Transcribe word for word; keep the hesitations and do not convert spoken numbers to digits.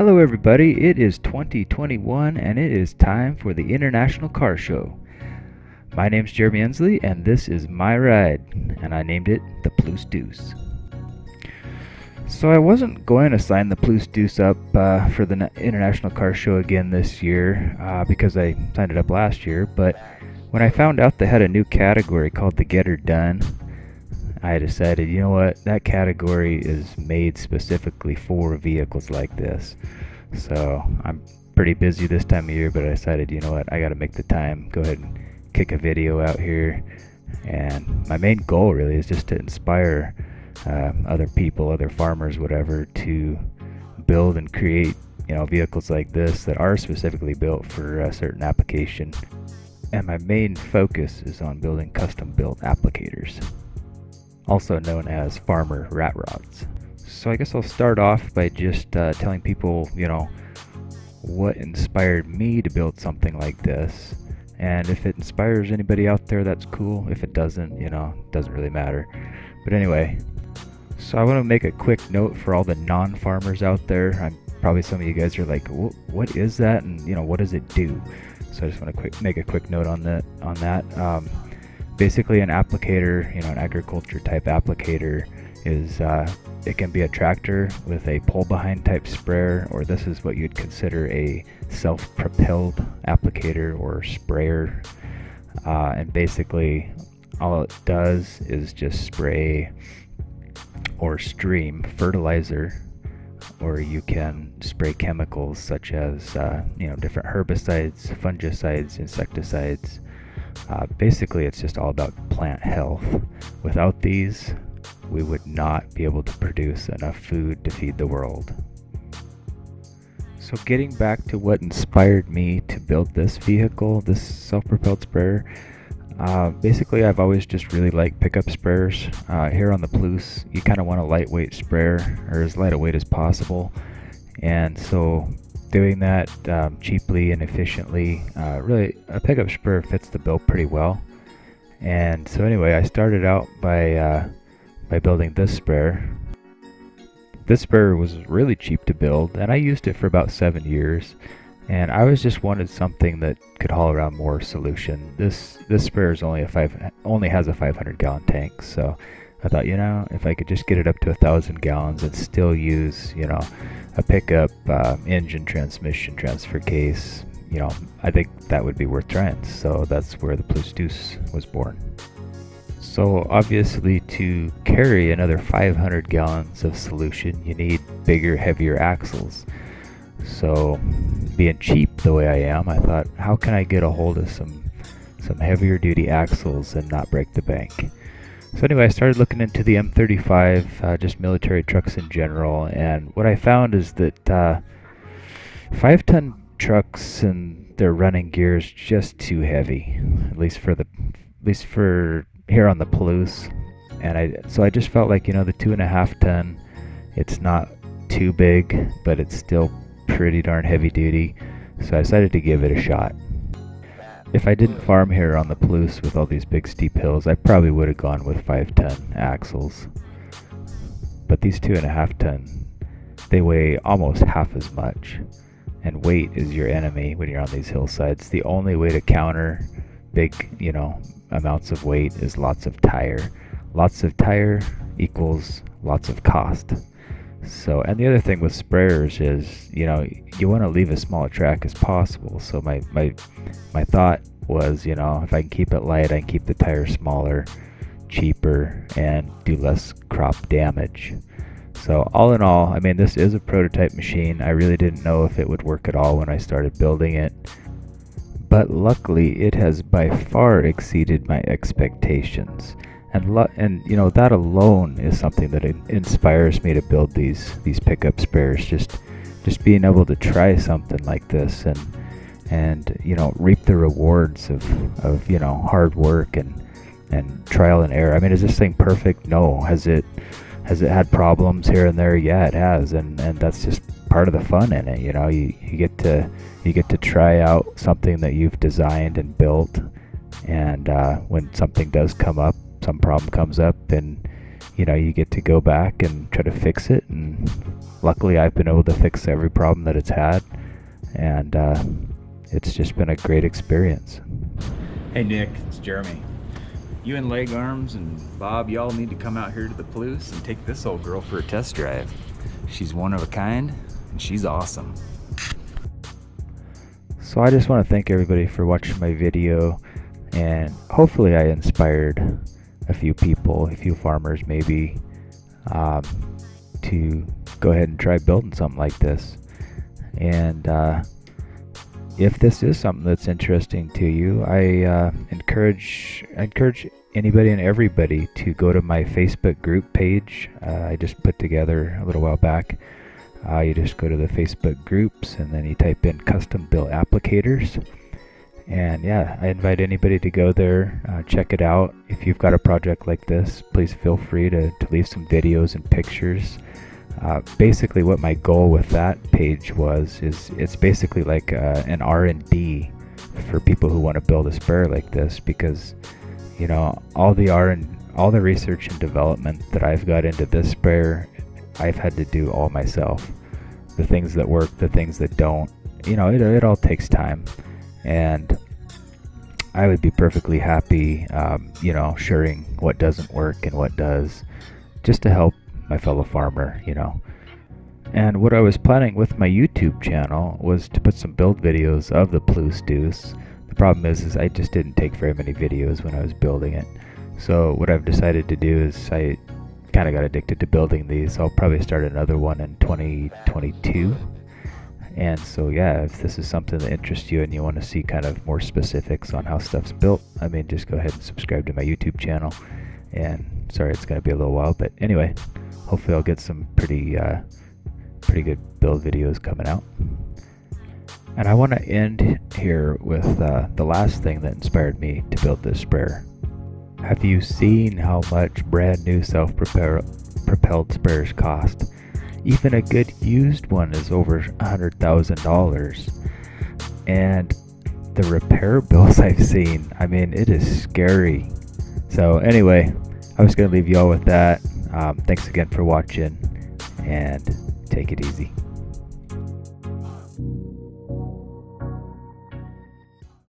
Hello everybody, it is twenty twenty-one and it is time for the International Car Show. My name's Jeremy Ensley and this is my ride, and I named it the Palouse Deuce. So I wasn't going to sign the Palouse Deuce up uh, for the International Car Show again this year uh, because I signed it up last year, but when I found out they had a new category called the Get Her Done, I decided, you know what, that category is made specifically for vehicles like this. So I'm pretty busy this time of year, but I decided, you know what, I gotta make the time, go ahead and kick a video out here. And my main goal really is just to inspire uh, other people, other farmers, whatever, to build and create, you know, vehicles like this that are specifically built for a certain application. And my main focus is on building custom-built applicators, also known as Farmer Rat Rods. So I guess I'll start off by just uh, telling people, you know, what inspired me to build something like this. And if it inspires anybody out there, that's cool. If it doesn't, you know, it doesn't really matter. But anyway, so I want to make a quick note for all the non-farmers out there. I'm probably some of you guys are like, what is that? And you know, what does it do? So I just want to quick make a quick note on that. On that. Um, Basically an applicator, you know, an agriculture type applicator is, uh, it can be a tractor with a pull behind type sprayer, or this is what you'd consider a self-propelled applicator or sprayer. Uh, and basically all it does is just spray or stream fertilizer, or you can spray chemicals such as, uh, you know, different herbicides, fungicides, insecticides. Uh, basically it's just all about plant health. Without these, we would not be able to produce enough food to feed the world. So getting back to what inspired me to build this vehicle, this self-propelled sprayer, uh, basically I've always just really liked pickup sprayers. Uh, here on the Palouse, you kind of want a lightweight sprayer, or as lightweight as possible, and so doing that um, cheaply and efficiently, uh, really a pickup sprayer fits the bill pretty well. And so anyway, I started out by uh, by building this sprayer. This sprayer was really cheap to build, and I used it for about seven years. And I was just wanted something that could haul around more solution. This this sprayer is only a five only has a five hundred gallon tank, so I thought, you know, if I could just get it up to a thousand gallons and still use, you know, a pickup, uh, engine, transmission, transfer case, you know, I think that would be worth trying. So that's where the Palouse Deuce was born. So obviously to carry another five hundred gallons of solution, you need bigger, heavier axles. So being cheap the way I am, I thought, how can I get a hold of some, some heavier duty axles and not break the bank? So anyway, I started looking into the M thirty-five, uh, just military trucks in general, and what I found is that uh, five-ton trucks and their running gear is just too heavy, at least for the, at least for here on the Palouse. And I, so I just felt like, you know, the two and a half ton, it's not too big, but it's still pretty darn heavy duty. So I decided to give it a shot. If I didn't farm here on the Palouse with all these big steep hills, I probably would have gone with five-ton axles. But these two and a half ton, they weigh almost half as much. And weight is your enemy when you're on these hillsides. The only way to counter big, you know, amounts of weight is lots of tire. Lots of tire equals lots of cost. So, and the other thing with sprayers is, you know, you want to leave as small a track as possible. So my, my, my thought was, you know, if I can keep it light, I can keep the tire smaller, cheaper, and do less crop damage. So all in all, I mean, this is a prototype machine. I really didn't know if it would work at all when I started building it. But luckily, it has by far exceeded my expectations. And, and you know, that alone is something that inspires me to build these these pickup sprayers. Just just being able to try something like this and and you know, reap the rewards of of you know, hard work and and trial and error. I mean, is this thing perfect? No. Has it has it had problems here and there? Yeah, it has, and and that's just part of the fun in it. You know, you you get to you get to try out something that you've designed and built, and uh, when something does come up. Some problem comes up and you know, you get to go back and try to fix it, and luckily I've been able to fix every problem that it's had, and uh, it's just been a great experience. Hey Nick, it's Jeremy. You and Leg Arms and Bob, y'all need to come out here to the Palouse and take this old girl for a test drive. She's one of a kind, and she's awesome. So I just want to thank everybody for watching my video, and hopefully I inspired a few people, a few farmers maybe, um, to go ahead and try building something like this. And uh, if this is something that's interesting to you, I uh, encourage I encourage anybody and everybody to go to my Facebook group page. Uh, I just put together a little while back. Uh, you just go to the Facebook groups, and then you type in custom built applicators. And yeah, I invite anybody to go there, uh, check it out. If you've got a project like this, please feel free to, to leave some videos and pictures. Uh, basically what my goal with that page was is it's basically like uh, an R and D for people who want to build a sprayer like this, because you know all the R and all the research and development that I've got into this sprayer, I've had to do all myself. The things that work, the things that don't, you know, it, it all takes time, and I would be perfectly happy um, you know, sharing what doesn't work and what does, just to help my fellow farmer, you know. And what I was planning with my YouTube channel was to put some build videos of the Palouse Deuce. The problem is, is I just didn't take very many videos when I was building it. So what I've decided to do is I kind of got addicted to building these. I'll probably start another one in twenty twenty-two. And so yeah, if this is something that interests you and you want to see kind of more specifics on how stuff's built, I mean, just go ahead and subscribe to my YouTube channel. And sorry, it's going to be a little while, but anyway, hopefully I'll get some pretty uh, pretty good build videos coming out. And I want to end here with uh, the last thing that inspired me to build this sprayer. Have you seen how much brand new self-propelled sprayers cost? Even a good used one is over one hundred thousand dollars. And the repair bills I've seen, I mean, it is scary. So anyway, I was going to leave y'all with that. Um, thanks again for watching, and take it easy.